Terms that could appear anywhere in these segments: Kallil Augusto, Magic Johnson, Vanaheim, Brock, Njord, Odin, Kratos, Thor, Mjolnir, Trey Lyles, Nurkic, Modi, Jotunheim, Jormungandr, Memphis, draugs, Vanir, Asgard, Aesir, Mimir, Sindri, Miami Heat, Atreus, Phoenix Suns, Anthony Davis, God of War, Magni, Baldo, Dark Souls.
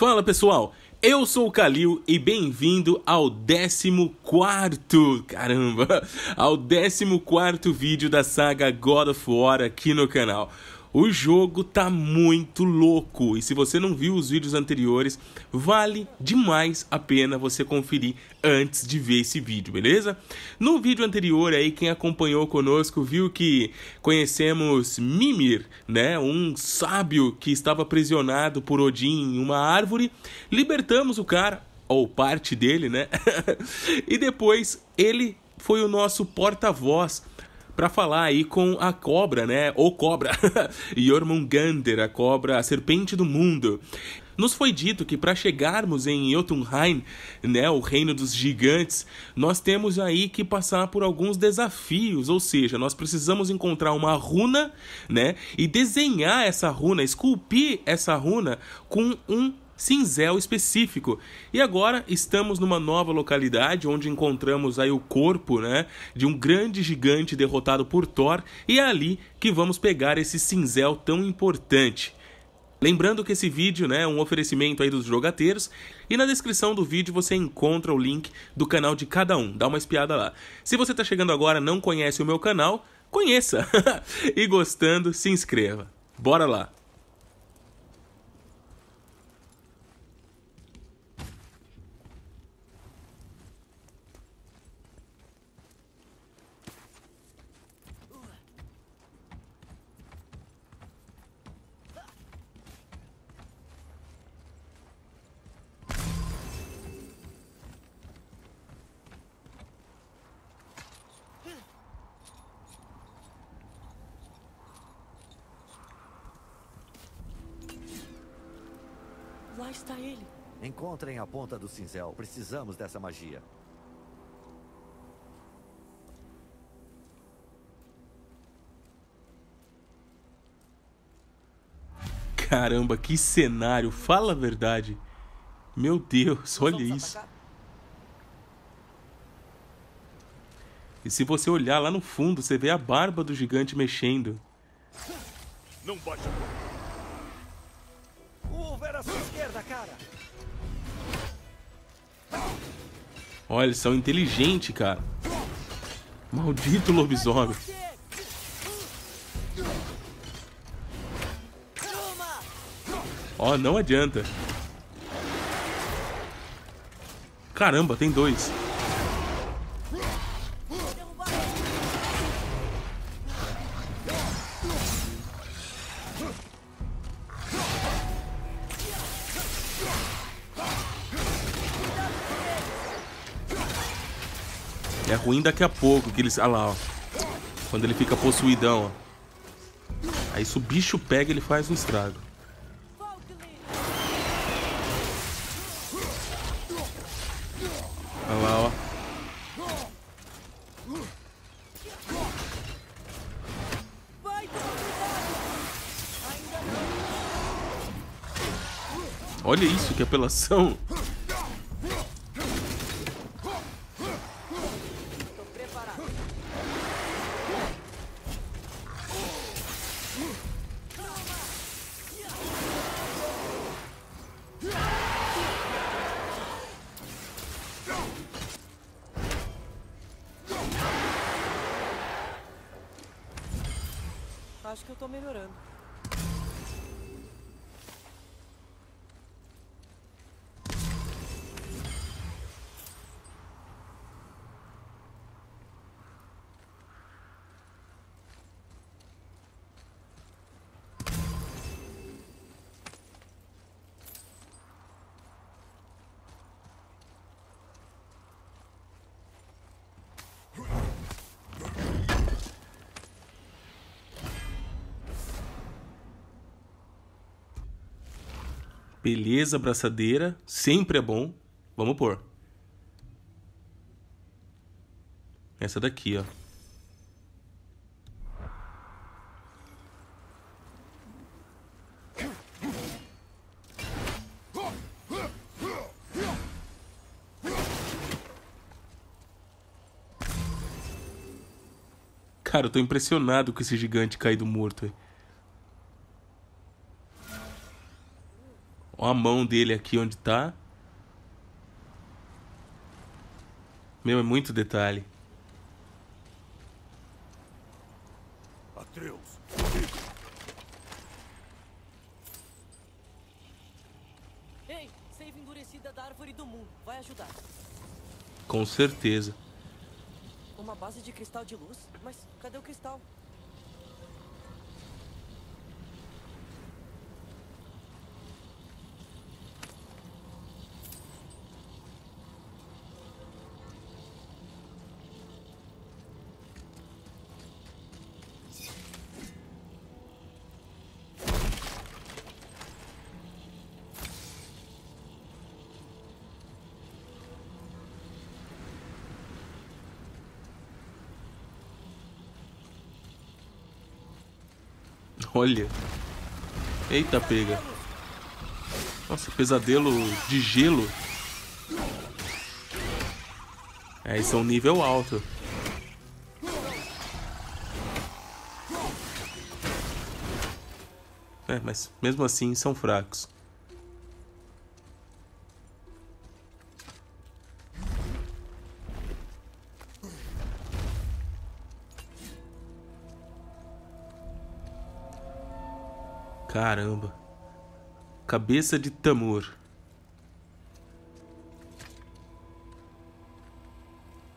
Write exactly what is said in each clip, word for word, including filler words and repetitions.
Fala pessoal, eu sou o Kallil e bem-vindo ao décimo quarto, caramba, ao décimo quarto vídeo da saga God of War aqui no canal. O jogo tá muito louco e se você não viu os vídeos anteriores, vale demais a pena você conferir antes de ver esse vídeo, beleza? No vídeo anterior aí, quem acompanhou conosco viu que conhecemos Mimir, né? Um sábio que estava aprisionado por Odin em uma árvore. Libertamos o cara, ou parte dele, né? E depois ele foi o nosso porta-voz para falar aí com a cobra, né? Ou cobra, Jormungandr, a cobra, a serpente do mundo. Nos foi dito que para chegarmos em Jotunheim, né, o reino dos gigantes, nós temos aí que passar por alguns desafios, ou seja, nós precisamos encontrar uma runa, né, e desenhar essa runa, esculpir essa runa com um cinzel específico. E agora estamos numa nova localidade onde encontramos aí o corpo, né, de um grande gigante derrotado por Thor, e é ali que vamos pegar esse cinzel tão importante. Lembrando que esse vídeo, né, é um oferecimento aí dos jogateiros, e na descrição do vídeo você encontra o link do canal de cada um, dá uma espiada lá. Se você está chegando agora e não conhece o meu canal, conheça! E gostando, se inscreva. Bora lá! Lá está ele. Encontrem a ponta do cinzel. Precisamos dessa magia. Caramba, que cenário. Fala a verdade. Meu Deus, olha isso. E se você olhar lá no fundo, você vê a barba do gigante mexendo. Não baixa. Cara. Olha, eles são inteligentes, cara. Maldito lobisomem. Ó, oh, não adianta. Caramba, tem dois. É ruim daqui a pouco que eles... Ah lá, ó. Quando ele fica possuidão, ó. Aí se o bicho pega, ele faz um estrago. Ah lá, ó. Olha isso, que apelação. Acho que eu tô melhorando. Beleza, braçadeira. Sempre é bom. Vamos pôr. Essa daqui, ó. Cara, eu tô impressionado com esse gigante caído morto aí. Ó a mão dele aqui onde tá. Meu, é muito detalhe. Ei, seiva endurecida da árvore do mundo. Vai ajudar. Com certeza. Uma base de cristal de luz? Mas cadê o cristal? Olha. Eita, pega. Nossa, pesadelo de gelo. É, isso é um nível alto. É, mas mesmo assim são fracos. Caramba. Cabeça de Tamur.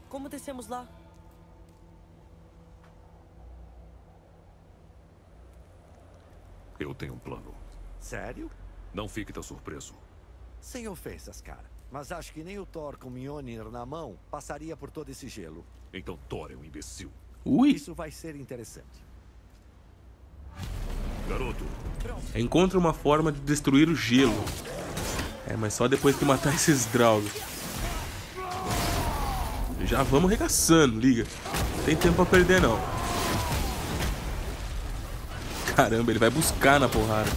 Como descemos lá? Eu tenho um plano. Sério? Não fique tão surpreso. Sem ofensas, cara. Mas acho que nem o Thor com Mjolnir na mão passaria por todo esse gelo. Então Thor é um imbecil. Ui. Isso vai ser interessante. Garoto. Encontra uma forma de destruir o gelo. É, mas só depois que matar esses draugs. Já vamos arregaçando, liga. Não tem tempo pra perder, não. Caramba, ele vai buscar na porrada.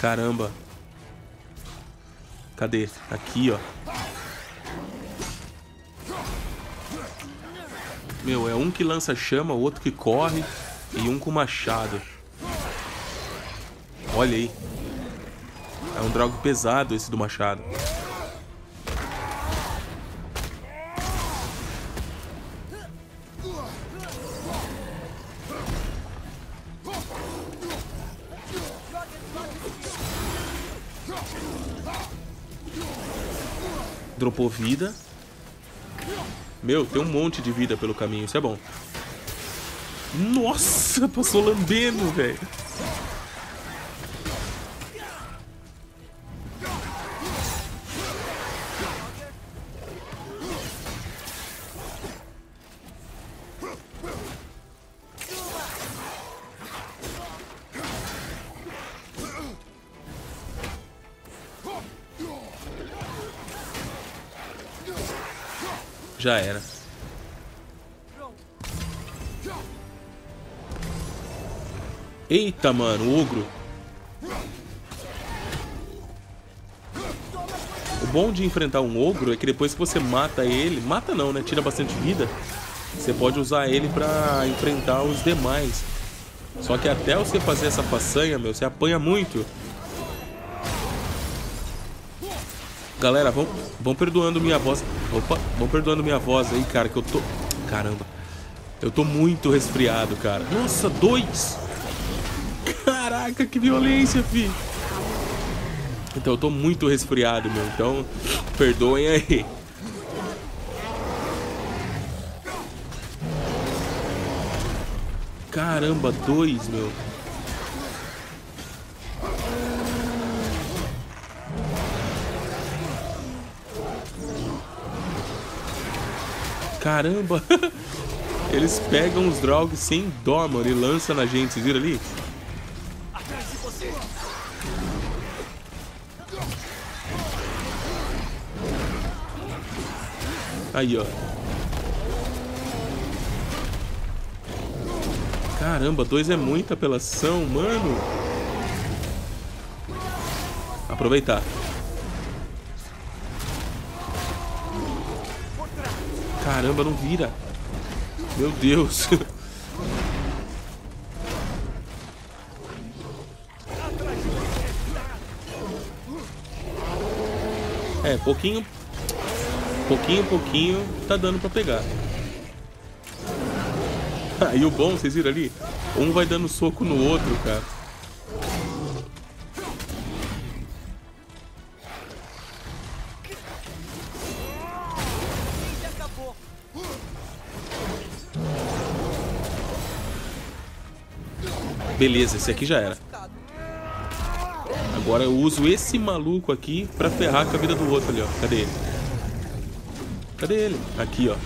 Caramba. Cadê? Aqui, ó. Meu, é um que lança chama, o outro que corre e um com machado. Olha aí. É um drago pesado esse do machado. Dropou vida. Meu, tem um monte de vida pelo caminho, isso é bom. Nossa, passou lambendo, velho. Já era. Eita, mano, o ogro. O bom de enfrentar um ogro é que depois que você mata ele... Mata não, né? Tira bastante vida. Você pode usar ele pra enfrentar os demais. Só que até você fazer essa façanha, meu, você apanha muito. Galera, vão, vão perdoando minha voz. Opa, vão perdoando minha voz aí, cara, que eu tô... Caramba. Eu tô muito resfriado, cara. Nossa, dois! Caraca, que violência, fi! Então, eu tô muito resfriado, meu. Então, perdoem aí. Caramba, dois, meu. Caramba, eles pegam os drogues sem dó, mano, e lançam na gente, vocês viram ali? Atrás de você. Aí, ó. Caramba, dois é muita apelação, mano. Aproveitar. Por trás. Caramba, não vira. Meu Deus. É, pouquinho, pouquinho, pouquinho, tá dando pra pegar. E o bom, vocês viram ali? Um vai dando soco no outro, cara. Beleza, esse aqui já era. Agora eu uso esse maluco aqui pra ferrar com a vida do outro ali, ó. Cadê ele? Cadê ele? Aqui, ó.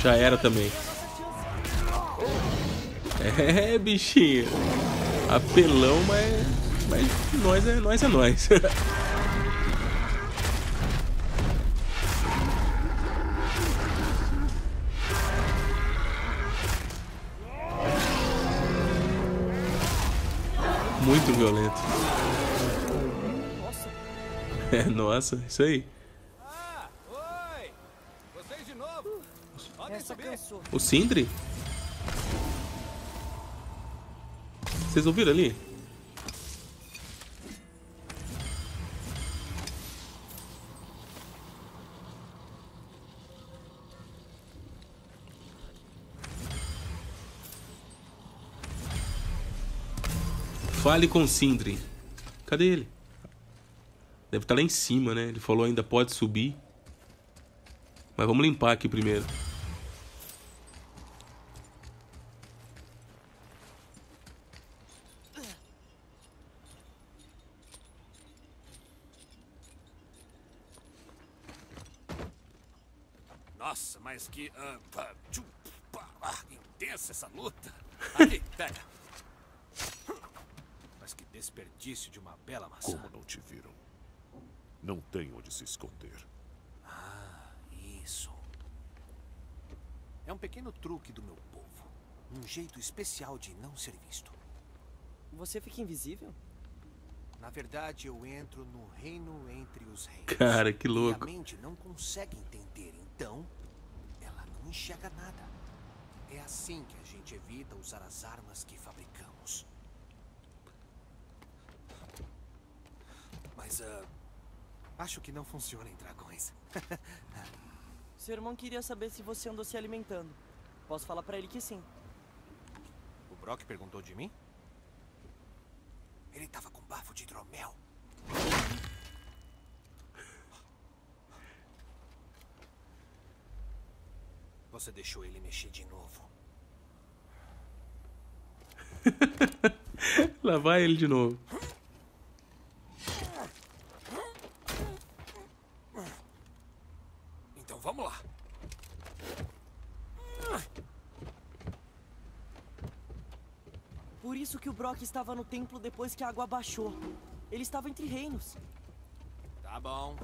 Já era também. É, bichinho. Apelão, mas, mas nós é nós. É nós. Muito violento. É, nossa, isso aí. O Sindri? Vocês ouviram ali? Fale com Sindri. Cadê ele? Deve estar lá em cima, né? Ele falou ainda pode subir. Mas vamos limpar aqui primeiro. Nossa, mas que uh, intensa essa luta. Ali, pega. Mas que desperdício de uma bela maçã. Como não te viram? Não tem onde se esconder. Ah, isso. É um pequeno truque do meu povo. Um jeito especial de não ser visto. Você fica invisível? Na verdade, eu entro no reino entre os reis. Cara, que louco. A mente não consegue entender. Então, ela não enxerga nada. É assim que a gente evita usar as armas que fabricamos. Mas, uh, acho que não funciona em dragões. Seu irmão queria saber se você andou se alimentando. Posso falar pra ele que sim. O Brock perguntou de mim? Ele tava com bafo de hidromel. Você deixou ele mexer de novo. Lá vai ele de novo. Então vamos lá. Por isso que o Brock estava no templo depois que a água baixou. Ele estava entre reinos. Tá bom.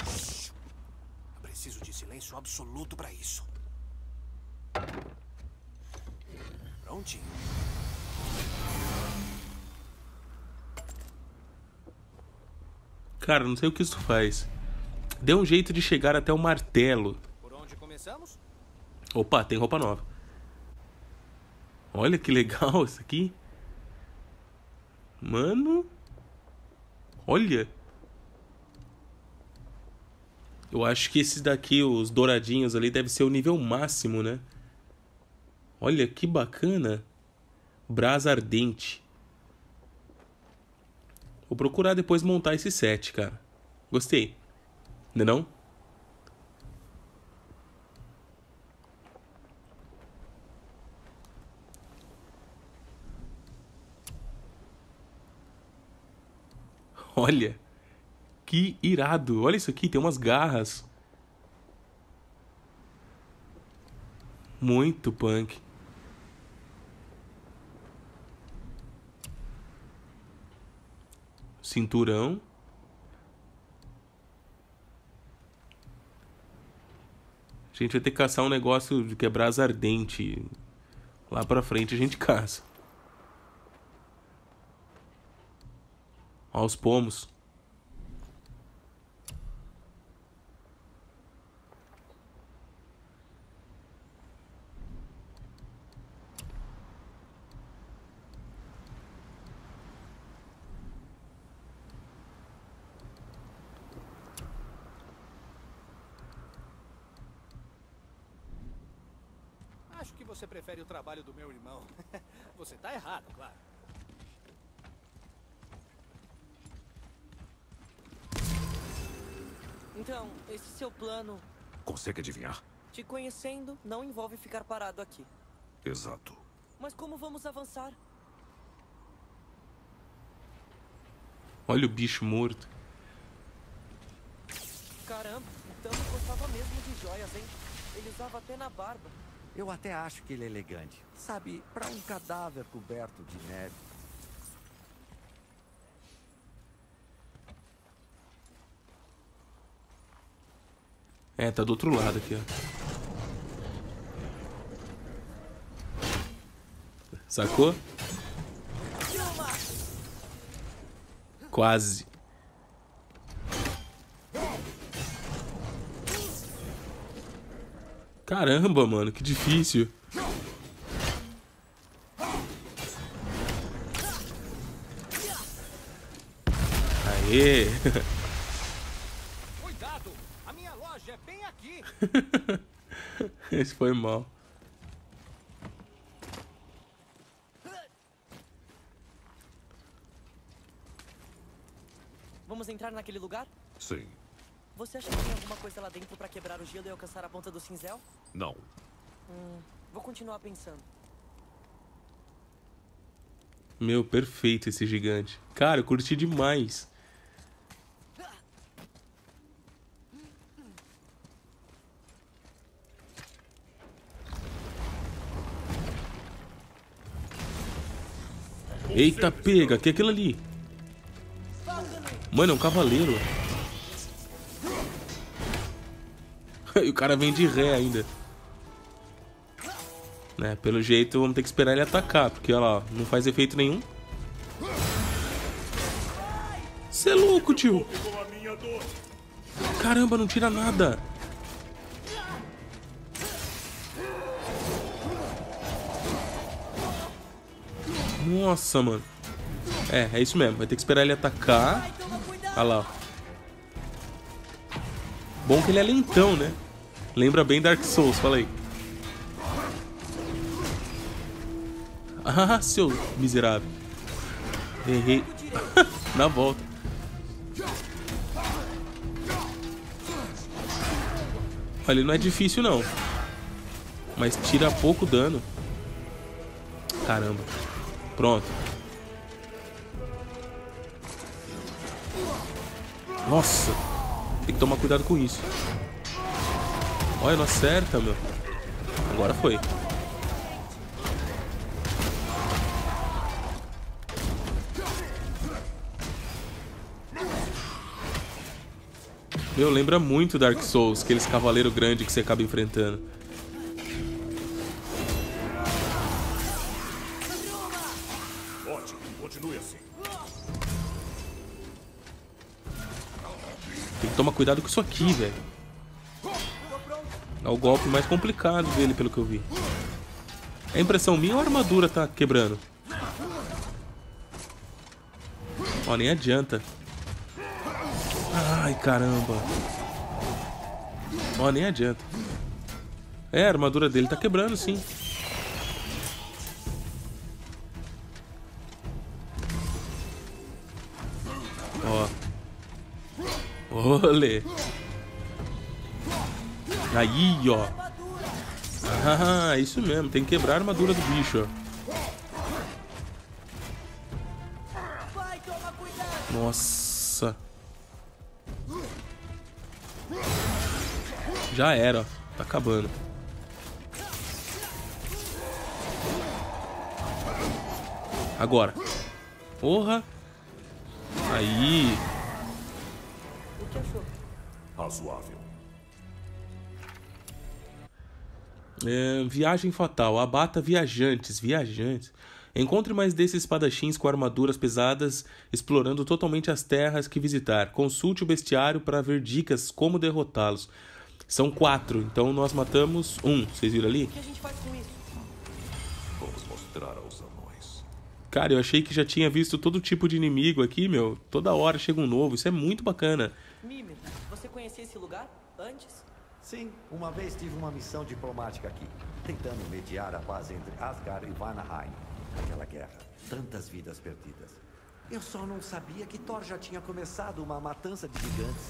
Eu preciso de silêncio absoluto para isso. Prontinho. Cara, não sei o que isso faz. Deu um jeito de chegar até o martelo. Por onde começamos? Opa, tem roupa nova. Olha que legal isso aqui. Mano. Olha. Eu acho que esses daqui, os douradinhos ali, deve ser o nível máximo, né? Olha que bacana. Brasa ardente. Vou procurar depois montar esse set, cara. Gostei. Não é não? Olha. Que irado. Olha isso aqui, tem umas garras. Muito punk. Cinturão. A gente vai ter que caçar um negócio de quebrar as ardentes. Lá pra frente a gente caça. Ó os pomos. Acho que você prefere o trabalho do meu irmão. Você tá errado, claro. Então, esse seu plano... Consegue adivinhar? Te conhecendo, não envolve ficar parado aqui. Exato. Mas como vamos avançar? Olha o bicho morto. Caramba, então eu gostava mesmo de joias, hein? Ele usava até na barba. Eu até acho que ele é elegante. Sabe, para um cadáver coberto de neve. É, tá do outro lado aqui, ó. Sacou? Quase. Caramba, mano, que difícil. Aê! Cuidado! A minha loja é bem aqui. Esse foi mal. Vamos entrar naquele lugar? Sim. Você acha que tem alguma coisa lá dentro pra quebrar o gelo e alcançar a ponta do cinzel? Não. Hum, vou continuar pensando. Meu, perfeito esse gigante. Cara, eu curti demais. Eita, pega! Que é aquilo ali? Mano, é um cavaleiro. E o cara vem de ré ainda. Né, pelo jeito vamos ter que esperar ele atacar, porque olha lá, não faz efeito nenhum. Cê é louco, tio. Caramba, não tira nada. Nossa, mano. É, é isso mesmo, vai ter que esperar ele atacar. Olha lá. Bom que ele é lentão, né? Lembra bem Dark Souls, fala aí. Ah, seu miserável. Errei. Na volta. Olha, ele não é difícil não. Mas tira pouco dano. Caramba. Pronto. Nossa. Tem que tomar cuidado com isso. Olha, não acerta, meu. Agora foi. Meu, lembra muito Dark Souls, aqueles cavaleiros grandes que você acaba enfrentando. Ótimo, continue assim. Tem que tomar cuidado com isso aqui, velho. É o golpe mais complicado dele, pelo que eu vi. É impressão minha ou a armadura tá quebrando? Ó, nem adianta. Ai, caramba. Ó, nem adianta. É, a armadura dele tá quebrando, sim. Ó. Olê. Aí, ó. Ah, isso mesmo. Tem que quebrar a armadura do bicho, ó. Nossa. Já era, ó. Tá acabando. Agora. Porra. Aí. O que achou? Razoável. É, viagem fatal. Abata viajantes. Viajantes. Encontre mais desses espadachins com armaduras pesadas, explorando totalmente as terras que visitar. Consulte o bestiário para ver dicas como derrotá-los. São quatro, então nós matamos um. Vocês viram ali? O que a gente faz com isso? Vamos mostrar aos anões. Cara, eu achei que já tinha visto todo tipo de inimigo aqui, meu. Toda hora chega um novo. Isso é muito bacana. Mimir, você conhecia esse lugar antes? Sim, uma vez tive uma missão diplomática aqui, tentando mediar a paz entre Asgard e Vanaheim. Aquela guerra, tantas vidas perdidas. Eu só não sabia que Thor já tinha começado uma matança de gigantes.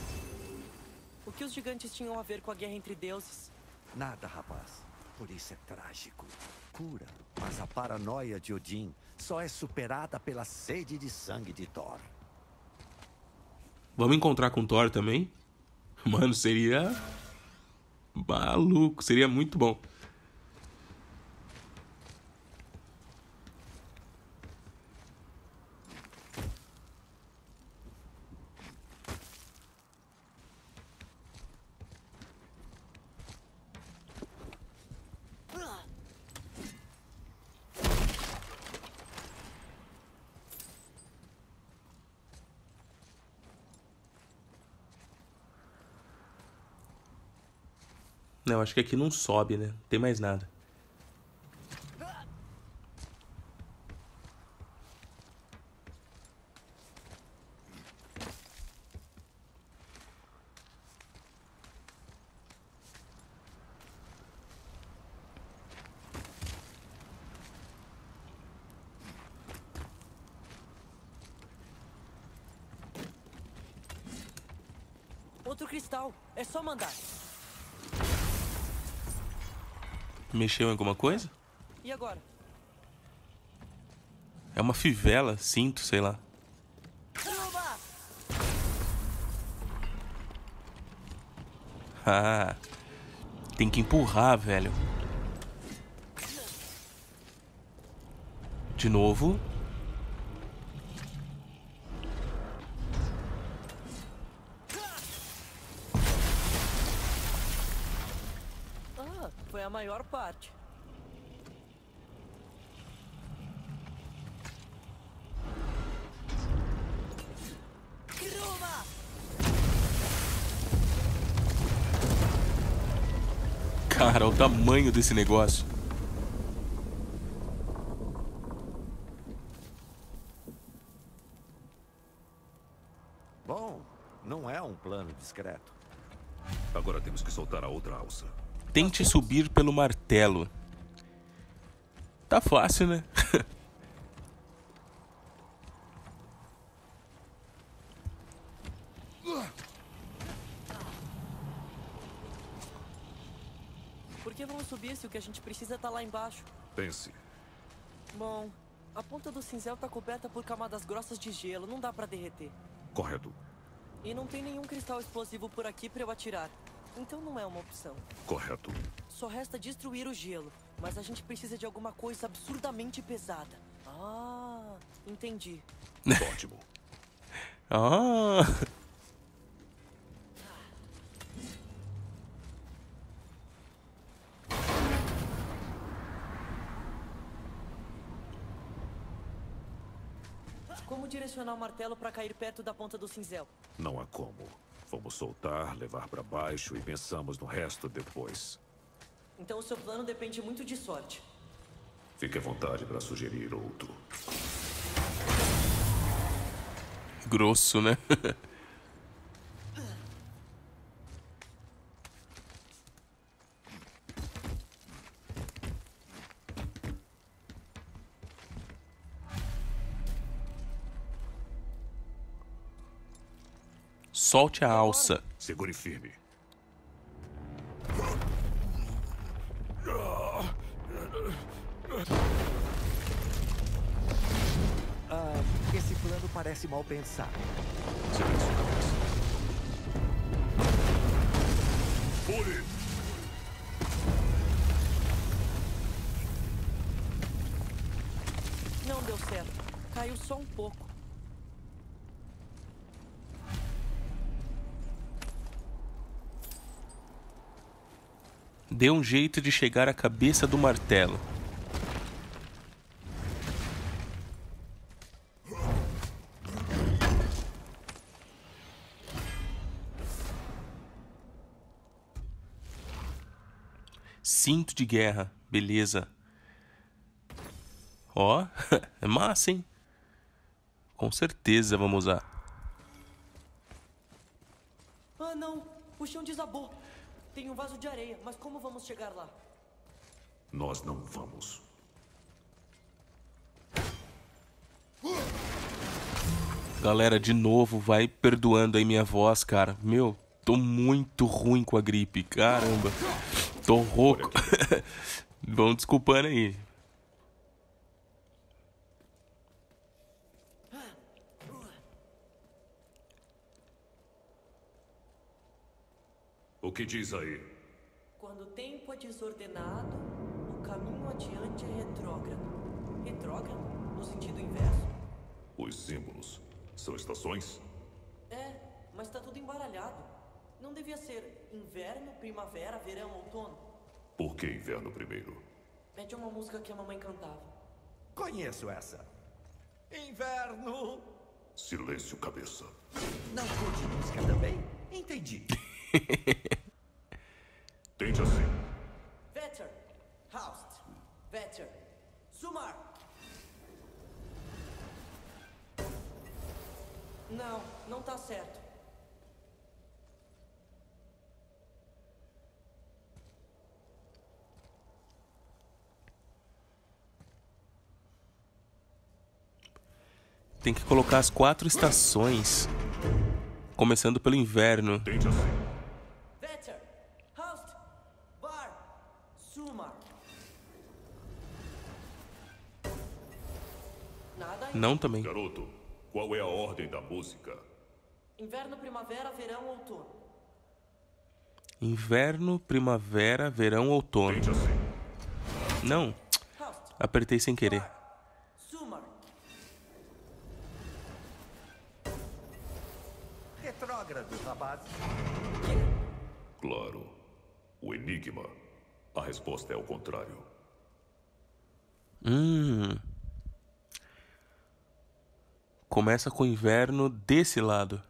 O que os gigantes tinham a ver com a guerra entre deuses? Nada, rapaz. Por isso é trágico. Cura, mas a paranoia de Odin só é superada pela sede de sangue de Thor. Vamos encontrar com Thor também? Mano, seria... maluco, seria muito bom. Eu acho que aqui não sobe, né? Não tem mais nada. Outro cristal. É só mandar. Mexeu em alguma coisa? E agora? É uma fivela, cinto, sei lá. Uba! Ah, tem que empurrar, velho. De novo. A maior parte. Cara, o tamanho desse negócio. Bom, não é um plano discreto. Agora temos que soltar a outra alça. Tente subir pelo martelo. Tá fácil, né? Por que vamos subir se o que a gente precisa tá lá embaixo? Pense. Bom, a ponta do cinzel tá coberta por camadas grossas de gelo. Não dá pra derreter. Correto. E não tem nenhum cristal explosivo por aqui pra eu atirar. Então não é uma opção. Correto. Só resta destruir o gelo, mas a gente precisa de alguma coisa absurdamente pesada. Ah, entendi. Ótimo. Ah. Como direcionar o martelo para cair perto da ponta do cinzel? Não há como. Vamos soltar, levar para baixo e pensamos no resto depois. Então o seu plano depende muito de sorte. Fique à vontade para sugerir outro. Grosso, né? Solte a alça. Segure firme. Ah, esse plano parece mal pensado. Pule! Não deu certo. Caiu só um pouco. Dê um jeito de chegar à cabeça do martelo. Cinto de guerra, beleza. Ó, é massa, hein? Com certeza vamos usar. Ah, não. O chão desabou. Tem um vaso de areia, mas como vamos chegar lá? Nós não vamos. Galera, de novo, vai perdoando aí minha voz, cara. Meu, tô muito ruim com a gripe, caramba. Tô rouco. Vão desculpando aí. O que diz aí? Quando o tempo é desordenado, o caminho adiante é retrógrado. Retrógrado no sentido inverso. Os símbolos são estações? É, mas tá tudo embaralhado. Não devia ser inverno, primavera, verão, outono? Por que inverno primeiro? É de uma música que a mamãe cantava. Conheço essa. Inverno. Silêncio, cabeça. Não curte música também? Entendi. Tente assim. Vetter, Haust, Vetter, Sumar. Não, não tá certo. Tem que colocar as quatro estações, começando pelo inverno. Tente assim. Não também. Garoto, qual é a ordem da música? Inverno, primavera, verão, outono. Inverno, primavera, verão, outono. Não. Apertei sem querer. Retrógrado, rapaz. Claro. O enigma. A resposta é o contrário. Hum... Começa com o inverno desse lado.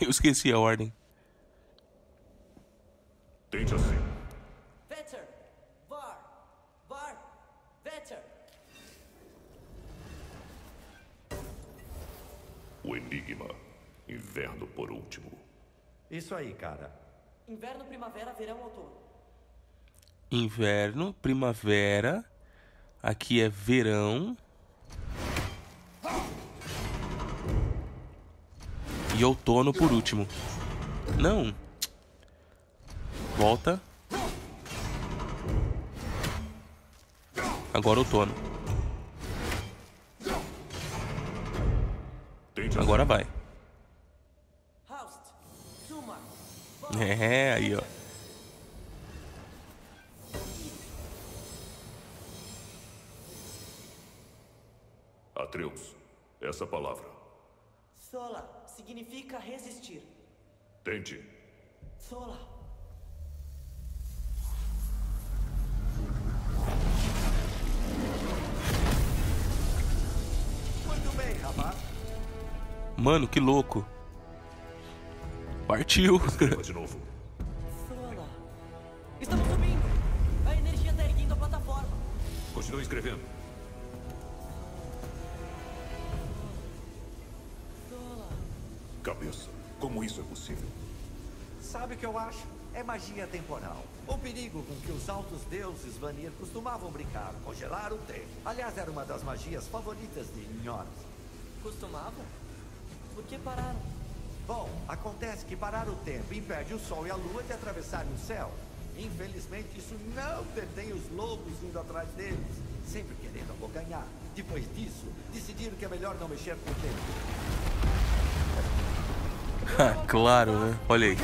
Eu esqueci a ordem. Tente assim. Vetter, var, var, vetter. O enigma, inverno por último. Isso aí, cara. Inverno, primavera, verão, outono. Inverno, primavera. Aqui é verão. E outono por último. Não. Volta. Agora outono. Agora vai. É, aí, ó. Atreus, essa palavra. Sola significa resistir. Tente. Sola. Muito bem, rapaz. Mano, que louco. Partiu. De novo. Sola. Estamos subindo. A energia está erguendo a plataforma. Continua escrevendo. Sola. Cabeça. Como isso é possível? Sabe o que eu acho? É magia temporal. O perigo com que os altos deuses Vanir costumavam brincar, congelar o tempo. Aliás, era uma das magias favoritas de Njord. Costumavam? Por que pararam? Bom, acontece que parar o tempo impede o Sol e a Lua de atravessarem o céu. Infelizmente, isso não detém os lobos indo atrás deles, sempre querendo abocanhar. Depois disso, decidiram que é melhor não mexer com o tempo. Ah, claro, né? Olha aí.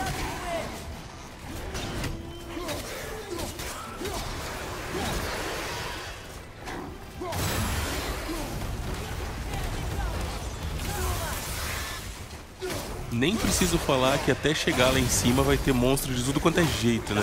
Nem preciso falar que até chegar lá em cima vai ter monstros de tudo quanto é jeito, né?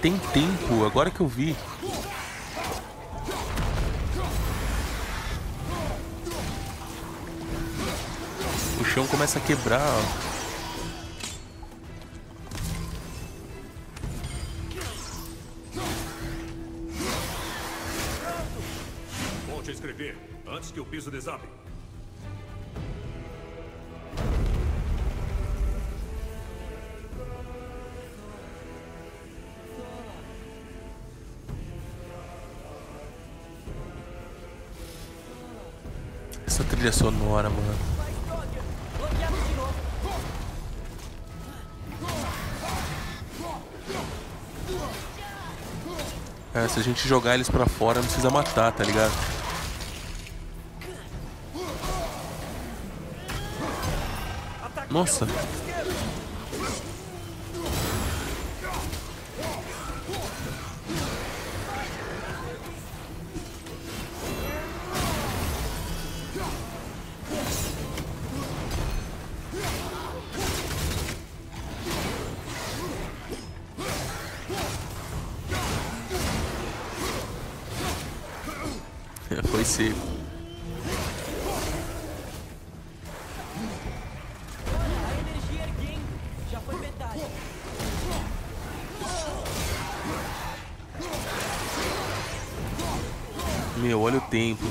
Tem tempo, agora que eu vi. O chão começa a quebrar, ó. Volte a escrever antes que o piso desabe. Essa trilha sonora, mano. É, se a gente jogar eles pra fora, não precisa matar, tá ligado? Nossa! Foi seco. A energia erguem já foi metade. Meu, olha o tempo.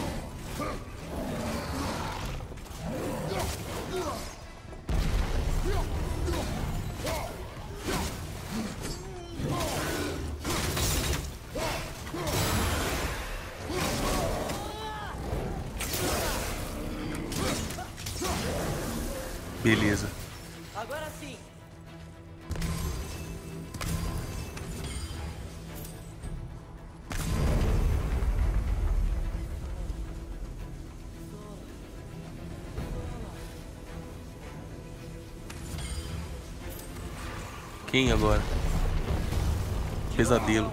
Beleza. Agora sim. Quem agora? Pesadelo.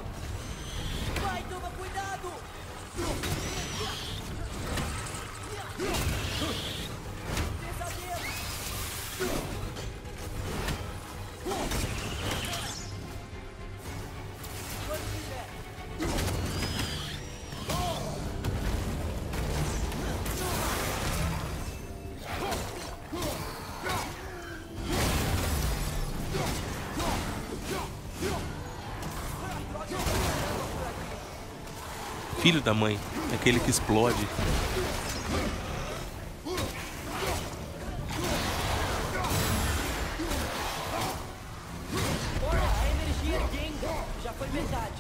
Filho da mãe, aquele que explode. A energia game já foi metade.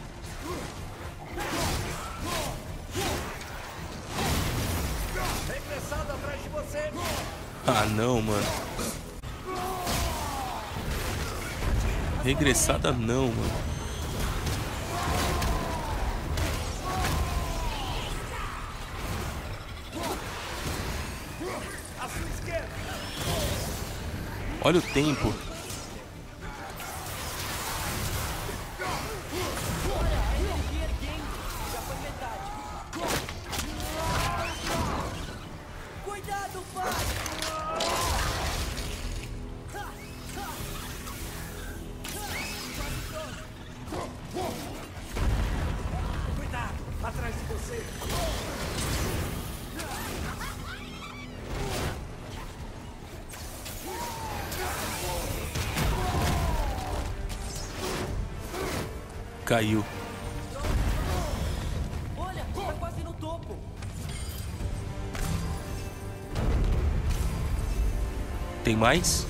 Regressado atrás de você. Ah, não, mano. Regressada não, mano. Olha o tempo. Caiu. Olha, tá quase no topo. Tem mais?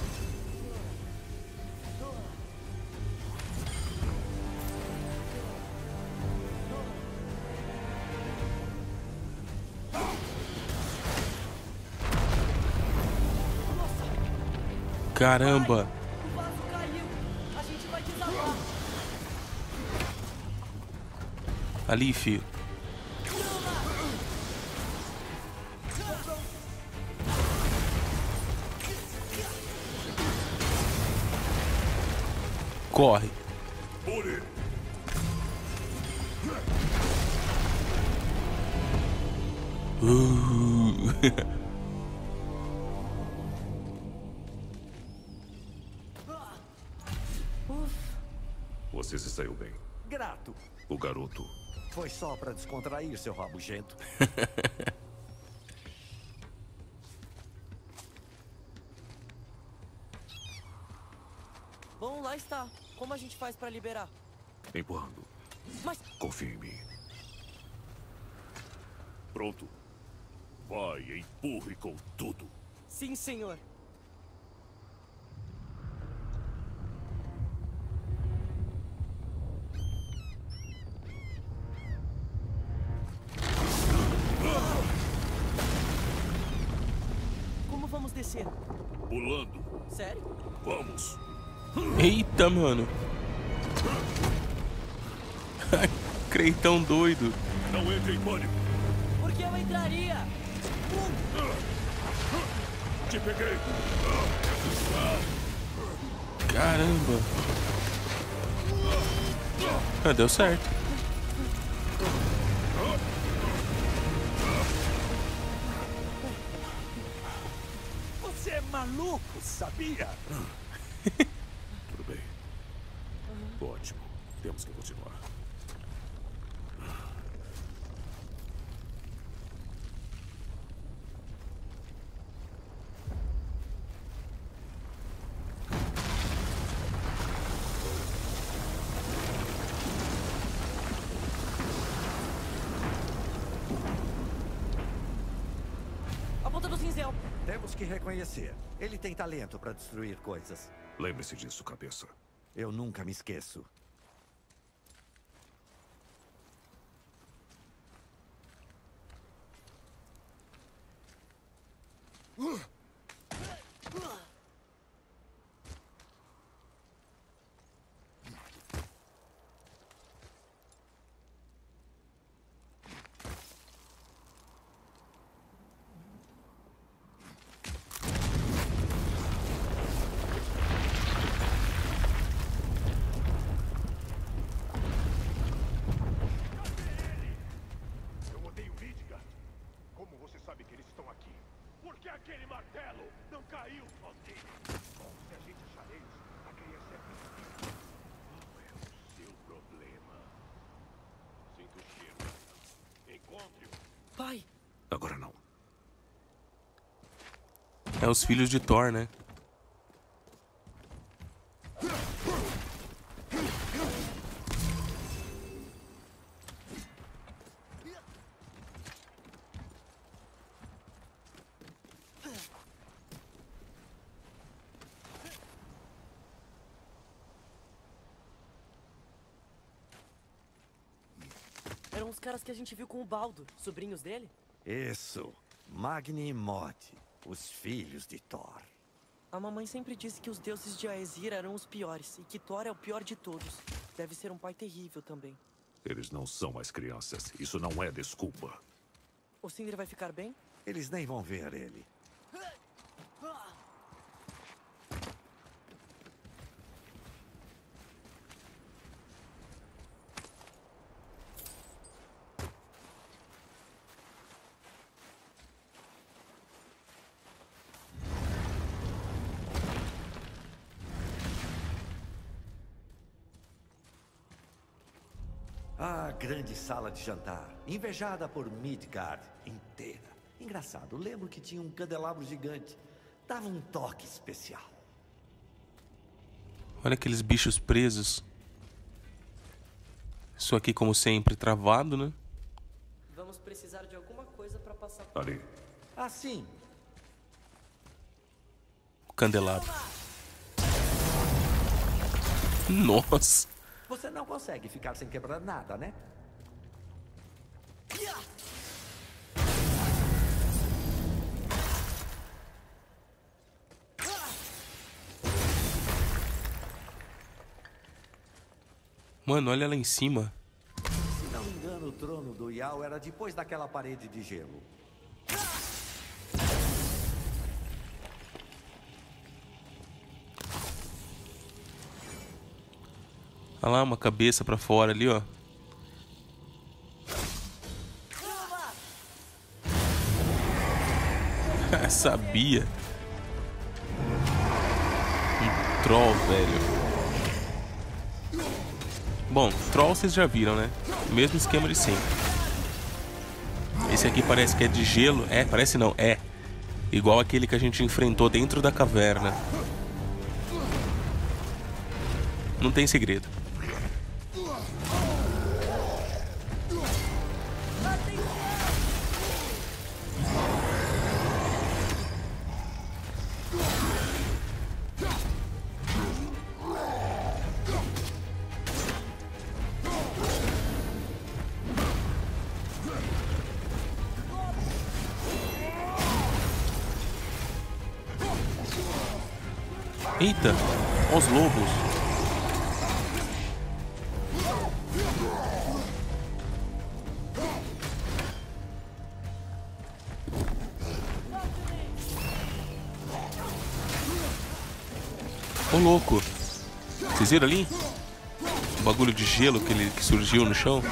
Ah! Caramba! Ai, o vaso caiu. A gente vai desabar. Ali, filho. Corre. Uh. Você se saiu bem. Grato. O garoto. Foi só para descontrair, seu rabugento. Bom, lá está. Como a gente faz para liberar? Empurrando. Mas... confia em mim. Pronto. Vai, empurre com tudo. Sim, senhor. Como vamos descer? Pulando. Sério? Vamos. Eita, mano. Creitão doido. Não entre em pânico. Por que eu entraria? Uh. Te peguei. Caramba. Ah, deu certo. Você é maluco, sabia? Tudo bem. Uhum. Ótimo. Temos que continuar. A ponta do cinzel. Temos que reconhecer. Ele tem talento para destruir coisas. Lembre-se disso, cabeça. Eu nunca me esqueço. Agora não. É os filhos de Thor, né? Eram os caras que a gente viu com o Baldo, sobrinhos dele? Isso, Magni e Modi, os filhos de Thor. A mamãe sempre disse que os deuses de Aesir eram os piores e que Thor é o pior de todos. Deve ser um pai terrível também. Eles não são mais crianças, isso não é desculpa. O Sindri vai ficar bem? Eles nem vão ver ele. Ah, grande sala de jantar, invejada por Midgard inteira. Engraçado, lembro que tinha um candelabro gigante. Dava um toque especial. Olha aqueles bichos presos. Isso aqui, como sempre, travado, né? Vamos precisar de alguma coisa para passar por... ali. Ah, sim. O candelabro. Nossa. Você não consegue ficar sem quebrar nada, né? Mano, olha lá em cima. Se não me engano, o trono do Yao era depois daquela parede de gelo. Olha lá, uma cabeça pra fora ali, ó. Sabia. Um troll, velho. Bom, troll vocês já viram, né? Mesmo esquema de sempre. Esse aqui parece que é de gelo. É, parece não, é. Igual aquele que a gente enfrentou dentro da caverna. Não tem segredo. Eita, olha os lobos. Ô louco, vocês viram ali? O bagulho de gelo que, ele, que surgiu no chão.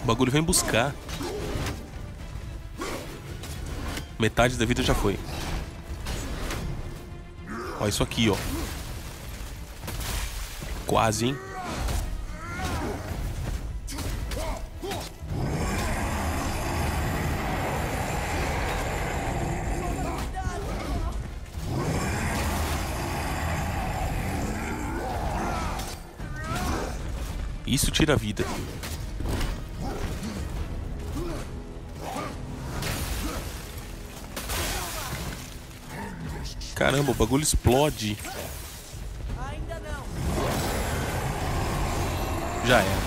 O bagulho vem buscar. Metade da vida já foi. Ó, isso aqui, ó. Quase, hein? Isso tira a vida. Caramba, o bagulho explode. Ainda não. Já é.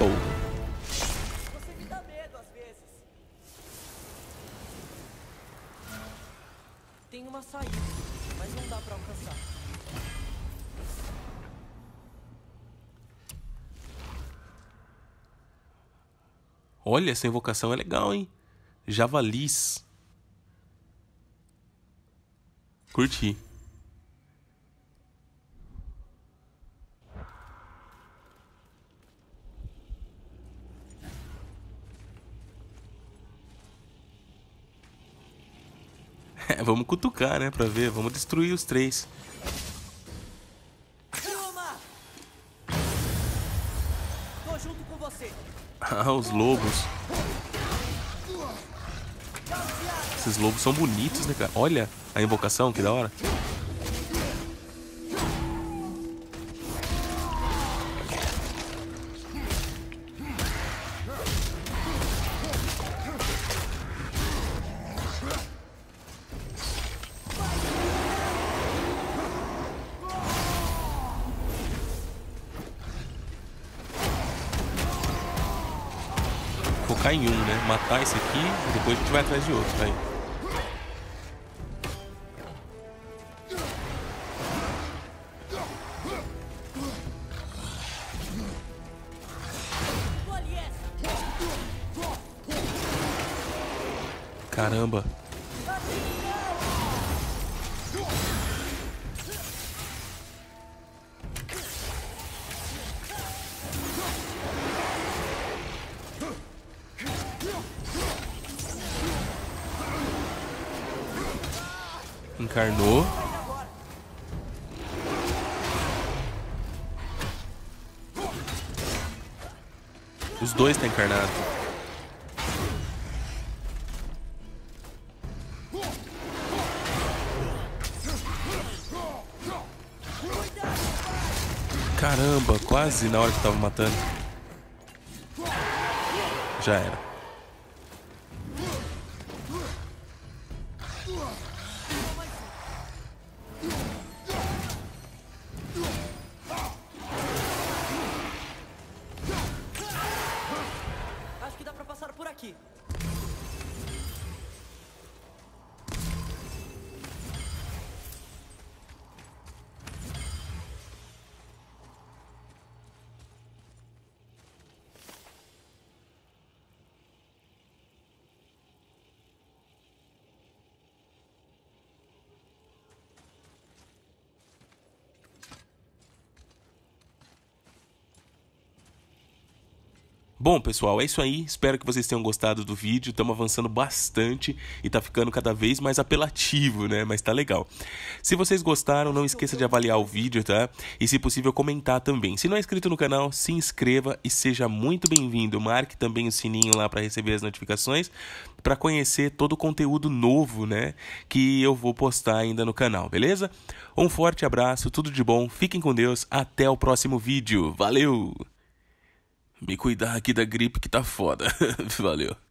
Oh. Você me dá medo às vezes. Tem uma saída, mas não dá pra alcançar. Olha, essa invocação é legal, hein? Javalis. Curti. É, vamos cutucar, né? Pra ver. Vamos destruir os três. Tô junto com você. Ah, os lobos. Esses lobos são bonitos, né, cara? Olha a invocação, que da hora. Em um, né? Matar esse aqui e depois a gente vai atrás de outro, tá aí. Caramba. Encarnou. Os dois estão encarnados. Caramba, quase na hora que tava matando. Já era. Acho que dá pra passar por aqui. Bom, pessoal, é isso aí. Espero que vocês tenham gostado do vídeo. Estamos avançando bastante e tá ficando cada vez mais apelativo, né? Mas tá legal. Se vocês gostaram, não esqueça de avaliar o vídeo, tá? E, se possível, comentar também. Se não é inscrito no canal, se inscreva e seja muito bem-vindo. Marque também o sininho lá para receber as notificações, para conhecer todo o conteúdo novo, né? Que eu vou postar ainda no canal, beleza? Um forte abraço, tudo de bom. Fiquem com Deus. Até o próximo vídeo. Valeu! Me cuidar aqui da gripe que tá foda. Valeu.